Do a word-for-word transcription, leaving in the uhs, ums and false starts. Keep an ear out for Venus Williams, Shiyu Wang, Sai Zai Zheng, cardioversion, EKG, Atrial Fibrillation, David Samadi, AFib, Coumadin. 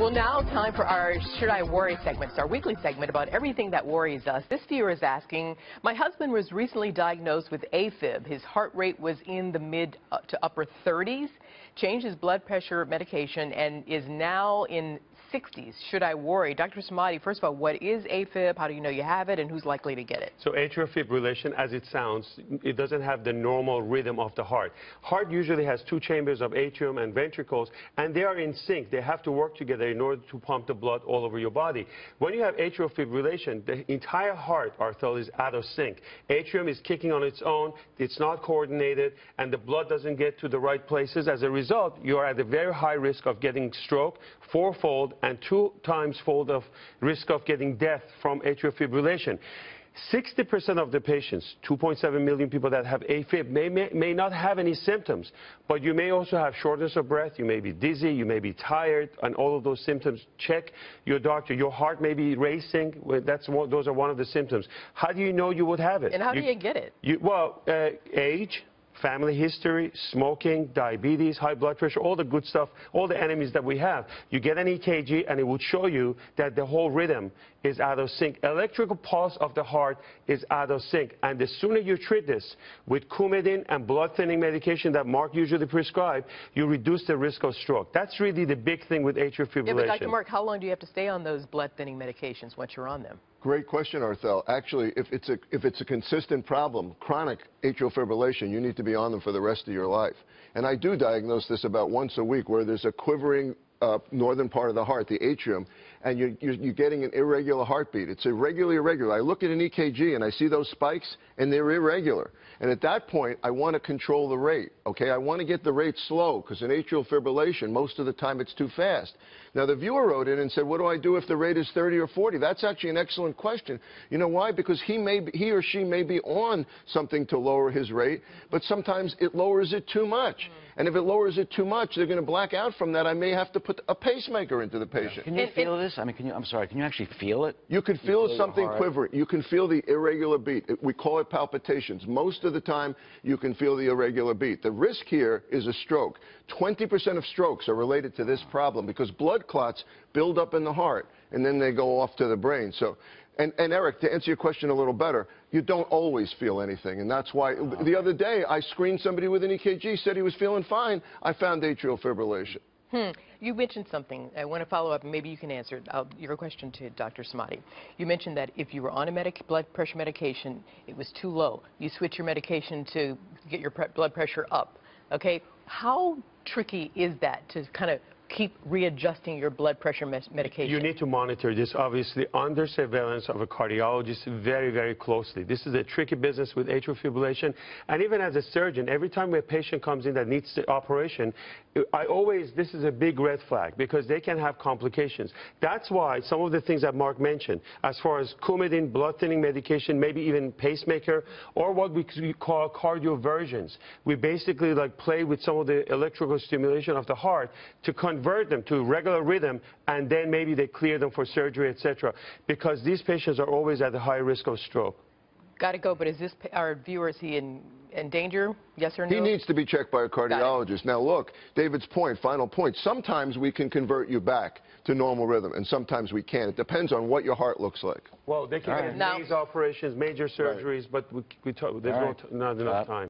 Well, now time for our Should I Worry segment. It's our weekly segment about everything that worries us. This viewer is asking, my husband was recently diagnosed with AFib. His heart rate was in the mid to upper thirties, changed his blood pressure medication, and is now in sixties. Should I worry? Doctor Samadi, first of all, what is AFib? How do you know you have it, and who's likely to get it? So atrial fibrillation, as it sounds, it doesn't have the normal rhythm of the heart. Heart usually has two chambers of atrium and ventricles, and they are in sync. They have to work together in order to pump the blood all over your body. When you have atrial fibrillation, the entire heart artery is out of sync. Atrium is kicking on its own, it's not coordinated, and the blood doesn't get to the right places. As a result, you are at a very high risk of getting stroke, fourfold and two times fold of risk of getting death from atrial fibrillation. sixty percent of the patients, two point seven million people that have AFib, may, may, may not have any symptoms, but you may also have shortness of breath, you may be dizzy, you may be tired, and all of those symptoms. Check your doctor. Your heart may be racing. That's one, those are one of the symptoms. How do you know you would have it? And how you, do you get it? You, well, uh, age, family history, smoking, diabetes, high blood pressure, all the good stuff, all the enemies that we have. You get an E K G and it will show you that the whole rhythm is out of sync. Electrical pulse of the heart is out of sync. And the sooner you treat this with Coumadin and blood thinning medication that Mark usually prescribes, you reduce the risk of stroke. That's really the big thing with atrial fibrillation. Yeah, but Doctor Mark, how long do you have to stay on those blood thinning medications once you're on them? Great question, Arthel. Actually, if it's a if it's a consistent problem, chronic atrial fibrillation, you need to be on them for the rest of your life. And I do diagnose this about once a week, where there's a quivering uh, northern part of the heart, the atrium, and you're, you're, you're getting an irregular heartbeat. It's irregular, irregular. I look at an E K G and I see those spikes, and they're irregular. And at that point, I want to control the rate, okay? I want to get the rate slow, because in atrial fibrillation, most of the time it's too fast. Now, the viewer wrote in and said, what do I do if the rate is thirty or forty? That's actually an excellent question. You know why? Because he, may be, he or she may be on something to lower his rate, but sometimes it lowers it too much. Mm. And if it lowers it too much, they're going to black out from that. I may have to put a pacemaker into the patient. Can you feel this? I mean, can you, I'm sorry, can you actually feel it? You can feel, you feel something quivering. You can feel the irregular beat. We call it palpitations. Most of the time you can feel the irregular beat. The risk here is a stroke. twenty percent of strokes are related to this problem because blood clots build up in the heart and then they go off to the brain. So, and, and Eric, to answer your question a little better, you don't always feel anything, and that's why okay. The other day I screened somebody with an E K G, said he was feeling fine. I found atrial fibrillation. Hmm. You mentioned something. I want to follow up, and maybe you can answer uh, your question to Doctor Samadi. You mentioned that if you were on a medic blood pressure medication, it was too low. You switch your medication to get your pre blood pressure up. Okay? How tricky is that to kind of keep readjusting your blood pressure medication? You need to monitor this, obviously, under surveillance of a cardiologist very, very closely. This is a tricky business with atrial fibrillation. And even as a surgeon, every time a patient comes in that needs the operation, I always, this is a big red flag because they can have complications. That's why some of the things that Mark mentioned, as far as Coumadin, blood thinning medication, maybe even pacemaker, or what we call cardioversions. We basically like play with some of the electrical stimulation of the heart to convert Convert them to regular rhythm, and then maybe they clear them for surgery, et cetera, because these patients are always at a high risk of stroke. Got to go, but is this our viewer? Is he in, in danger? Yes or no? He needs to be checked by a cardiologist. Now, look, David's point, final point. Sometimes we can convert you back to normal rhythm, and sometimes we can't. It depends on what your heart looks like. Well, they can have right. major operations, major surgeries, right. but we, we talk, there's right. no, not enough time.